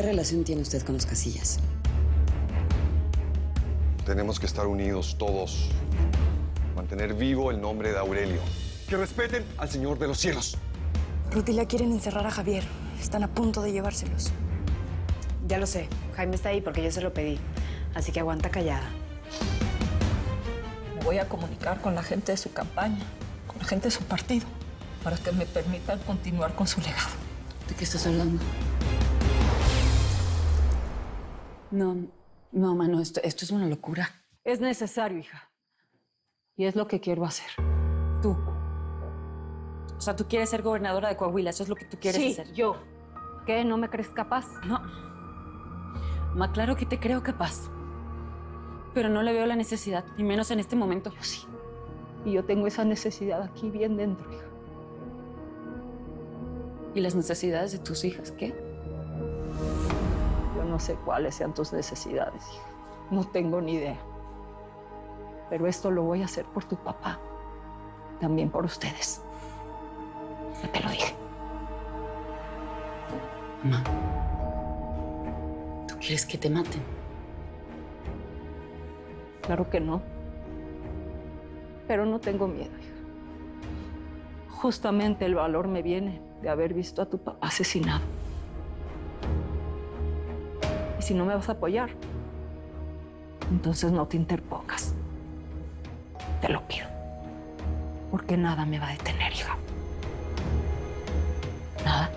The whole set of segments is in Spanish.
¿Qué relación tiene usted con los Casillas? Tenemos que estar unidos todos. Mantener vivo el nombre de Aurelio. Que respeten al Señor de los Cielos. Rutila quieren encerrar a Javier. Están a punto de llevárselos. Ya lo sé. Jaime está ahí porque yo se lo pedí. Así que aguanta callada. Me voy a comunicar con la gente de su campaña, con la gente de su partido, para que me permitan continuar con su legado. ¿De qué estás hablando? No, mano, esto es una locura. Es necesario, hija. Y es lo que quiero hacer. Tú. O sea, tú quieres ser gobernadora de Coahuila. Eso es lo que tú quieres hacer. Sí, yo. ¿Qué? ¿No me crees capaz? No. Ma, claro que te creo capaz. Pero no le veo la necesidad, ni menos en este momento. Yo sí. Y yo tengo esa necesidad aquí bien dentro, hija. ¿Y las necesidades de tus hijas qué? Yo no sé cuáles sean tus necesidades, hija. No tengo ni idea. Pero esto lo voy a hacer por tu papá. También por ustedes. Ya te lo dije. Mamá, ¿tú quieres que te maten? Claro que no. Pero no tengo miedo, hija. Justamente el valor me viene de haber visto a tu papá asesinado. Y si no me vas a apoyar, entonces no te interpongas. Te lo pido. Porque nada me va a detener, hija. Nada.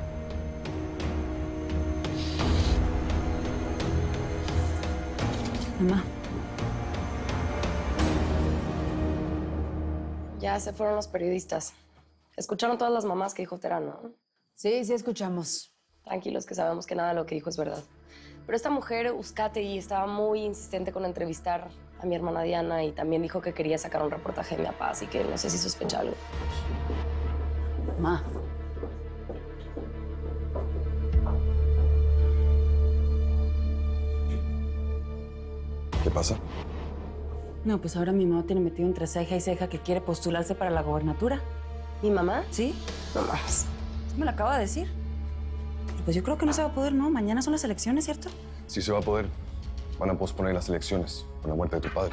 Mamá. Ya se fueron los periodistas. Escucharon todas las mamás que dijo Terán, ¿no? Sí, escuchamos. Tranquilos, que sabemos que nada de lo que dijo es verdad. Pero esta mujer, Uskategui, estaba muy insistente con entrevistar a mi hermana Diana y también dijo que quería sacar un reportaje de mi papá, así que no sé si sospecha algo. Ma. ¿Qué pasa? No, pues ahora mi mamá tiene metido entre ceja y ceja que quiere postularse para la gobernatura. ¿Mi mamá? Sí. No más. Me lo acaba de decir. Pero pues yo creo que no se va a poder, ¿no? Mañana son las elecciones, ¿cierto? Sí se va a poder. Van a posponer las elecciones por la muerte de tu padre.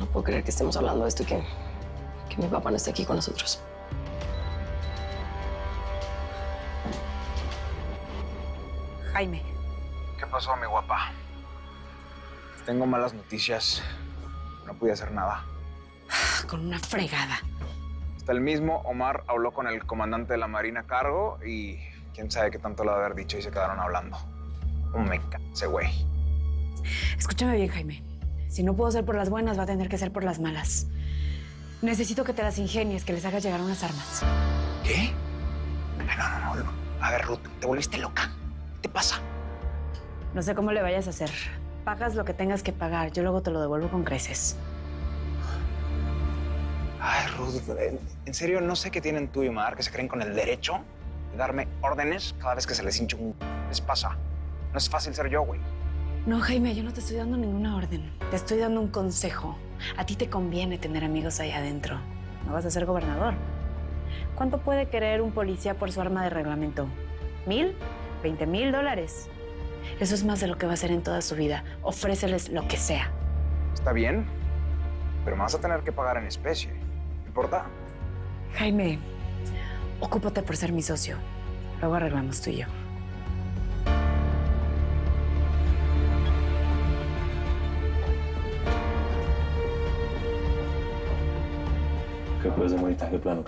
No puedo creer que estemos hablando de esto y que mi papá no esté aquí con nosotros. Jaime. ¿Qué pasó, mi guapa? Tengo malas noticias. No pude hacer nada. Con una fregada. Hasta el mismo Omar habló con el comandante de la Marina a cargo y quién sabe qué tanto lo haber dicho y se quedaron hablando. Como me cansé, güey. Escúchame bien, Jaime. Si no puedo ser por las buenas, va a tener que ser por las malas. Necesito que te las ingenies, que les hagas llegar unas armas. ¿Qué? No. A ver, Ruth, te volviste loca. ¿Qué te pasa? No sé cómo le vayas a hacer. Pagas lo que tengas que pagar. Yo luego te lo devuelvo con creces. Ay, Ruth, en serio, no sé qué tienen tú y Mar, que se creen con el derecho de darme órdenes cada vez que se les hincha un... Les pasa. No es fácil ser yo, güey. No, Jaime, yo no te estoy dando ninguna orden. Te estoy dando un consejo. A ti te conviene tener amigos ahí adentro. No vas a ser gobernador. ¿Cuánto puede querer un policía por su arma de reglamento? ¿1000? $20,000. Eso es más de lo que va a hacer en toda su vida. Ofréceles lo que sea. Está bien, pero me vas a tener que pagar en especie. ¿Te importa? Jaime, ocúpate por ser mi socio. Luego arreglamos tú y yo. ¿Qué puedes, amorita? ¿Qué plan?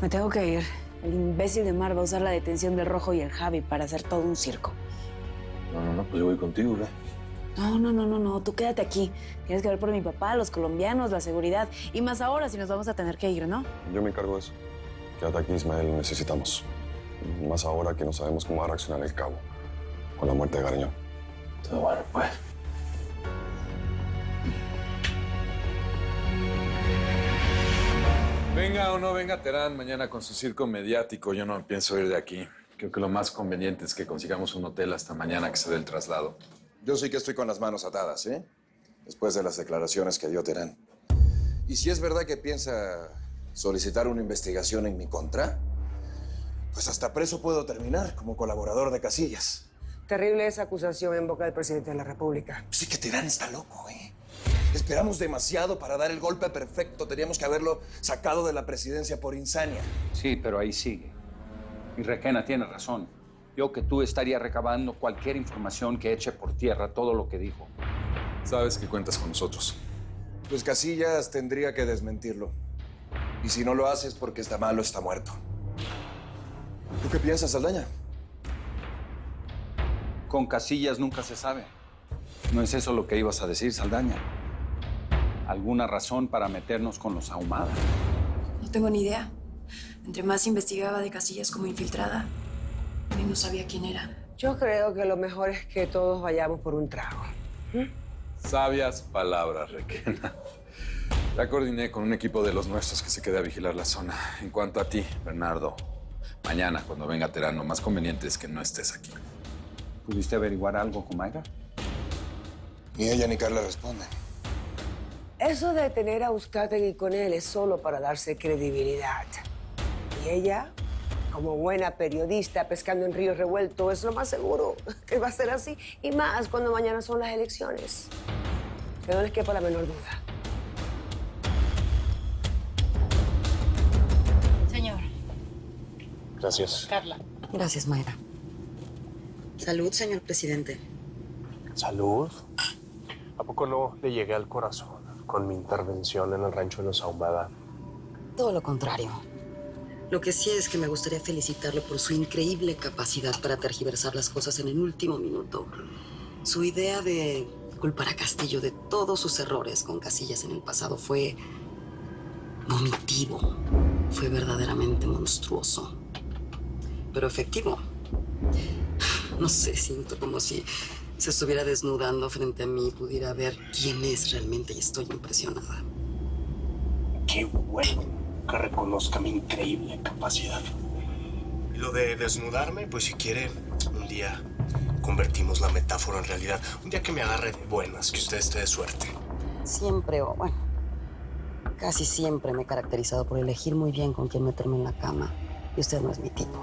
Me tengo que ir. El imbécil de Mar va a usar la detención del Rojo y el Javi para hacer todo un circo. No, pues yo voy contigo, ¿verdad? No, tú quédate aquí. Tienes que ver por mi papá, los colombianos, la seguridad. Y más ahora si nos vamos a tener que ir, ¿no? Yo me encargo de eso. Quédate aquí, Ismael, lo necesitamos. Y más ahora que no sabemos cómo va a reaccionar el cabo con la muerte de Garañón. Todo bueno, pues. Venga o no venga Terán mañana con su circo mediático, yo no pienso ir de aquí. Creo que lo más conveniente es que consigamos un hotel hasta mañana que se dé el traslado. Yo sí que estoy con las manos atadas, ¿eh? Después de las declaraciones que dio Terán. Y si es verdad que piensa solicitar una investigación en mi contra, pues hasta preso puedo terminar como colaborador de Casillas. Terrible esa acusación en boca del presidente de la República. Sí que Terán está loco, ¿eh? Esperamos demasiado para dar el golpe perfecto. Teníamos que haberlo sacado de la presidencia por insania. Sí, pero ahí sigue. Y Requena tiene razón. Yo que tú estaría recabando cualquier información que eche por tierra todo lo que dijo. Sabes que cuentas con nosotros. Pues Casillas tendría que desmentirlo. Y si no lo haces porque está malo, está muerto. ¿Tú qué piensas, Saldaña? Con Casillas nunca se sabe. No es eso lo que ibas a decir, Saldaña. ¿Alguna razón para meternos con los Ahumada? No tengo ni idea. Entre más investigaba de Casillas como infiltrada, no sabía quién era. Yo creo que lo mejor es que todos vayamos por un trago. Sabias palabras, Requena. Ya coordiné con un equipo de los nuestros que se queda a vigilar la zona. En cuanto a ti, Bernardo, mañana, cuando venga Terán, lo más conveniente es que no estés aquí. ¿Pudiste averiguar algo con Mayra? Ni ella ni Carla responden. Eso de tener a Uskategui con él es solo para darse credibilidad. Y ella, como buena periodista pescando en río revuelto, es lo más seguro que va a ser así. Y más cuando mañana son las elecciones. Que no les quepa la menor duda. Señor. Gracias. Carla. Gracias, Mayra. Salud, señor presidente. ¿Salud? ¿A poco no le llegué al corazón con mi intervención en el rancho de los Ahumada? Todo lo contrario. Lo que sí es que me gustaría felicitarlo por su increíble capacidad para tergiversar las cosas en el último minuto. Su idea de culpar a Castillo de todos sus errores con Casillas en el pasado fue vomitivo. Fue verdaderamente monstruoso. Pero efectivo. No sé, siento como si se estuviera desnudando frente a mí y pudiera ver quién es realmente, y estoy impresionada. ¡Qué bueno! Que reconozca mi increíble capacidad. Y lo de desnudarme, pues si quiere, un día convertimos la metáfora en realidad. Un día que me agarre de buenas, que usted esté de suerte. Siempre, o bueno, casi siempre me he caracterizado por elegir muy bien con quién meterme en la cama. Y usted no es mi tipo.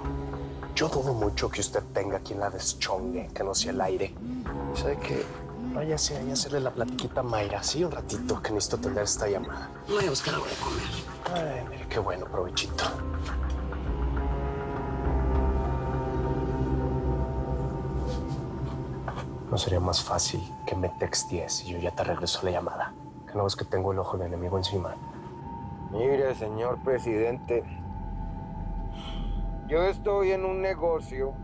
Yo dudo mucho que usted tenga quien la deschongue, que no sea el aire. ¿Sabe qué? Váyase ahí a hacerle la platiquita a Mayra, ¿sí? Un ratito, que necesito tener esta llamada. Voy a buscar algo de comer. Ay, mira, qué bueno, provechito. ¿No sería más fácil que me textees y yo ya te regreso la llamada? Que no ves que tengo el ojo del enemigo encima. Mire, señor presidente, yo estoy en un negocio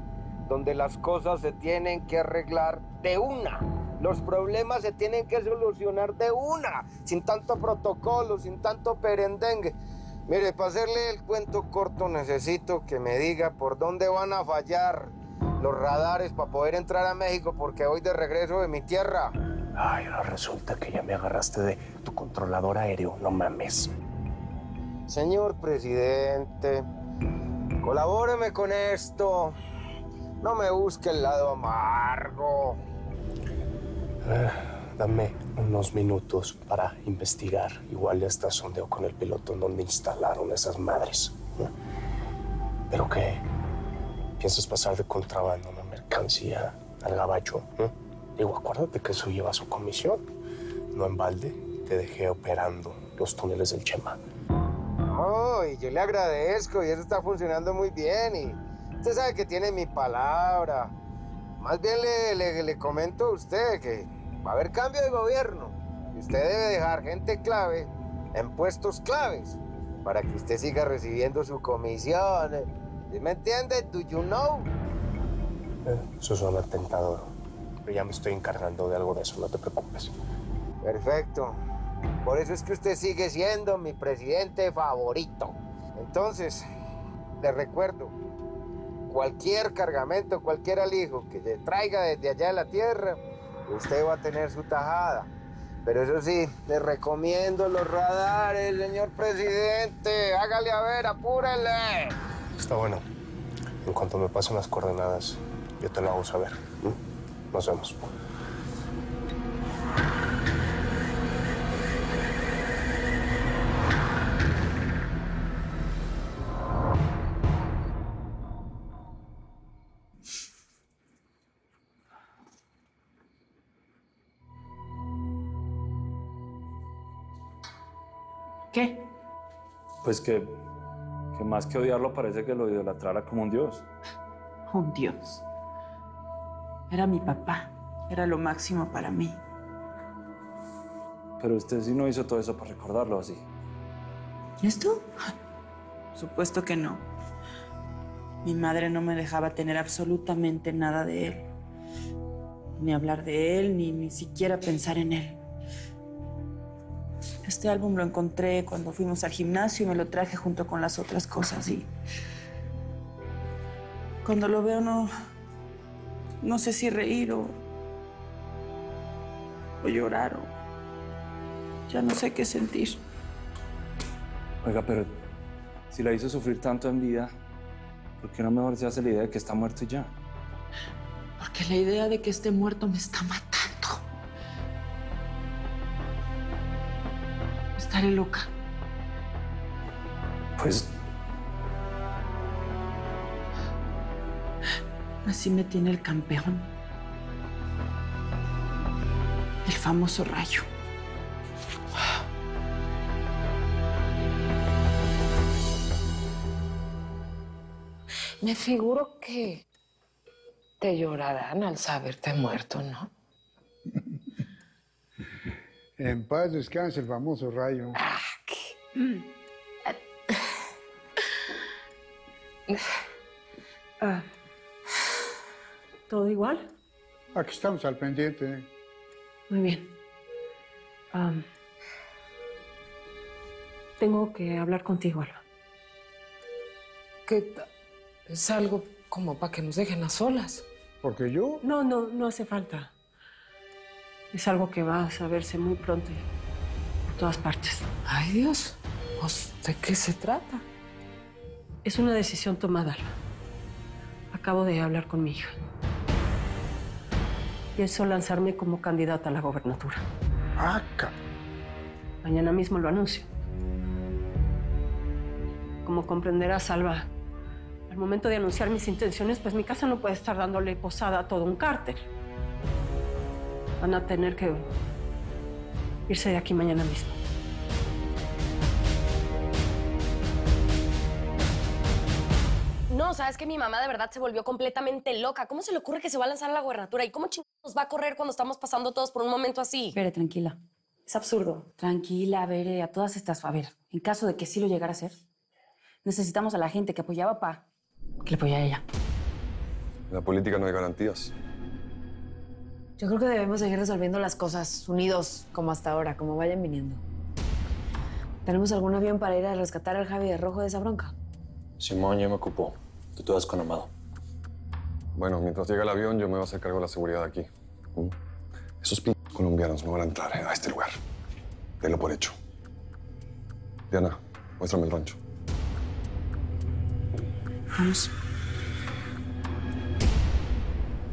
donde las cosas se tienen que arreglar de una. Los problemas se tienen que solucionar de una, sin tanto protocolo, sin tanto perendengue. Mire, para hacerle el cuento corto, necesito que me diga por dónde van a fallar los radares para poder entrar a México, porque voy de regreso de mi tierra. Ay, ahora resulta que ya me agarraste de tu controlador aéreo, no mames. Señor presidente, colabóreme con esto. No me busque el lado amargo. Dame unos minutos para investigar. Igual ya está sondeo con el piloto en donde instalaron esas madres. ¿Pero qué? ¿Piensas pasar de contrabando una mercancía al gabacho? Digo, acuérdate que eso lleva su comisión. No en balde te dejé operando los túneles del Chema. Oh, y yo le agradezco y eso está funcionando muy bien. Y usted sabe que tiene mi palabra. Más bien le comento a usted que va a haber cambio de gobierno. Usted debe dejar gente clave en puestos claves para que usted siga recibiendo su comisión. ¿Sí me entiende? ¿Do you know? Eso suena tentador. Pero ya me estoy encargando de algo de eso, no te preocupes. Perfecto. Por eso es que usted sigue siendo mi presidente favorito. Entonces, le recuerdo, cualquier cargamento, cualquier alijo que le traiga desde allá de la tierra, usted va a tener su tajada. Pero eso sí, le recomiendo los radares, señor presidente. Hágale a ver, apúrele. Está bueno. En cuanto me pasen las coordenadas, yo te lo hago saber. Nos vemos. ¿Qué? Pues que más que odiarlo parece que lo idolatrara como un dios. Un dios. Era mi papá. Era lo máximo para mí. Pero usted sí no hizo todo eso para recordarlo así. ¿Esto? Por supuesto que no. Mi madre no me dejaba tener absolutamente nada de él. Ni hablar de él, ni siquiera pensar en él. Este álbum lo encontré cuando fuimos al gimnasio y me lo traje junto con las otras cosas. Y cuando lo veo no sé si reír o llorar o... Ya no sé qué sentir. Oiga, pero si la hizo sufrir tanto en vida, ¿por qué no mejor se hace la idea de que está muerto y ya? Porque la idea de que esté muerto me está matando. Estaré loca. Pues... Así me tiene el campeón. El famoso rayo. Me figuro que te llorarán al saberte muerto, ¿no? En paz descanse el famoso rayo. Ah, ¿qué? ¿Todo igual? Aquí estamos al pendiente. Muy bien. Tengo que hablar contigo, Alba. ¿Qué? Es algo como para que nos dejen a solas. ¿Porque yo? No hace falta. Es algo que va a saberse muy pronto y por todas partes. Ay, Dios, pues, ¿de qué se trata? Es una decisión tomada, Alba. Acabo de hablar con mi hija. Pienso lanzarme como candidata a la gobernatura. ¡Aca! Mañana mismo lo anuncio. Como comprenderás, Alba, al momento de anunciar mis intenciones, pues mi casa no puede estar dándole posada a todo un cártel. Van a tener que irse de aquí mañana mismo. No, sabes que mi mamá de verdad se volvió completamente loca. ¿Cómo se le ocurre que se va a lanzar a la gubernatura? ¿Y cómo chingados va a correr cuando estamos pasando todos por un momento así? Bere, tranquila. Es absurdo. Tranquila, Bere, a todas estas. A ver, en caso de que sí lo llegara a hacer, necesitamos a la gente que apoyaba a papá, que le apoyara a ella. En la política no hay garantías. Yo creo que debemos seguir resolviendo las cosas unidos, como hasta ahora, como vayan viniendo. ¿Tenemos algún avión para ir a rescatar al Javi de Rojo de esa bronca? Simón ya me ocupó. Tú te vas con Ahumada. Bueno, mientras llega el avión, yo me voy a hacer cargo de la seguridad de aquí. ¿Mm? Esos colombianos no van a entrar a este lugar. Denlo por hecho. Diana, muéstrame el rancho. Vamos.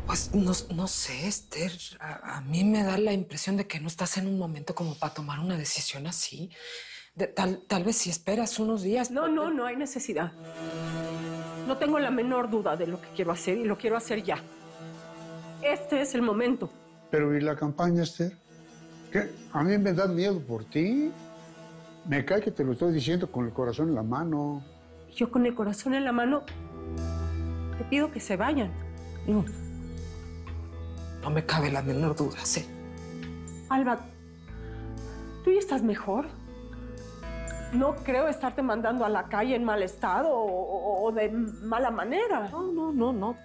Pues no sé, Esther, a mí me da la impresión de que no estás en un momento como para tomar una decisión así. Tal vez si esperas unos días... No hay necesidad. No tengo la menor duda de lo que quiero hacer y lo quiero hacer ya. Este es el momento. Pero ¿y la campaña, Esther? ¿Qué? A mí me da miedo por ti. Me cae que te lo estoy diciendo con el corazón en la mano. Yo con el corazón en la mano te pido que se vayan. No. No me cabe la menor duda, sí. Alba, ¿tú ya estás mejor? No creo estarte mandando a la calle en mal estado o de mala manera. No.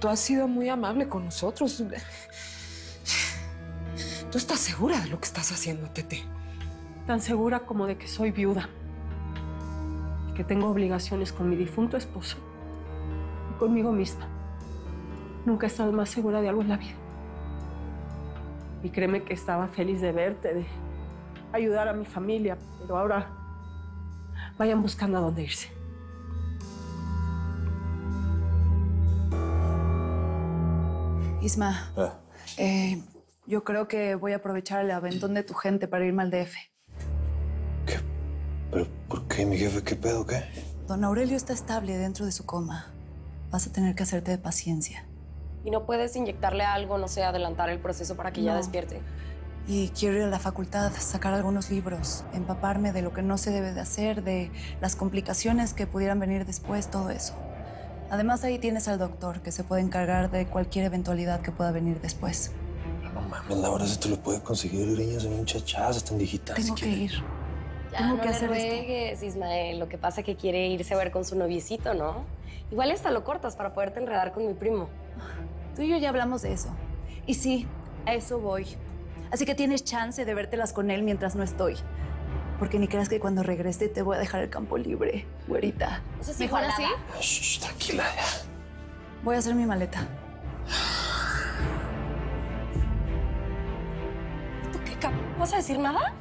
Tú has sido muy amable con nosotros. ¿Tú estás segura de lo que estás haciendo, Tete? Tan segura como de que soy viuda. Y que tengo obligaciones con mi difunto esposo. Y conmigo misma. Nunca he estado más segura de algo en la vida. Y créeme que estaba feliz de verte, de ayudar a mi familia, pero ahora vayan buscando a dónde irse. Isma, yo creo que voy a aprovechar el aventón de tu gente para irme al DF. ¿Qué? ¿Pero por qué, mi jefe? ¿Qué pedo, qué? Don Aurelio está estable dentro de su coma. Vas a tener que hacerte de paciencia. ¿Y no puedes inyectarle algo, no sé, adelantar el proceso para que ya despierte? y quiero ir a la facultad, sacar algunos libros, empaparme de lo que no se debe de hacer, de las complicaciones que pudieran venir después, todo eso. Además, ahí tienes al doctor, que se puede encargar de cualquier eventualidad que pueda venir después. No mames, Laura, se te lo puede conseguir, greñas, muchachas, están digitales. Tengo que ir. Ya, tengo que hacer esto. No le ruegues, Ismael. Lo que pasa es que quiere irse a ver con su noviecito, ¿no? Igual esta lo cortas para poderte enredar con mi primo. Tú y yo ya hablamos de eso. Y sí, a eso voy. Así que tienes chance de vértelas con él mientras no estoy. Porque ni creas que cuando regrese te voy a dejar el campo libre, güerita. No sé si mejor así. Shh, tranquila ya. Voy a hacer mi maleta. ¿Tú qué cabrón? ¿Vas a decir nada?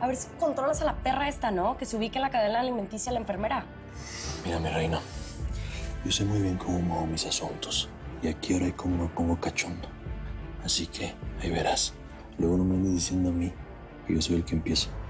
A ver si controlas a la perra esta, ¿no? Que se ubique en la cadena alimenticia a la enfermera. Mira, mi reina, yo sé muy bien cómo muevo mis asuntos y a qué hora y cómo me pongo cachondo. Así que ahí verás. Luego no me andes diciendo a mí que yo soy el que empieza.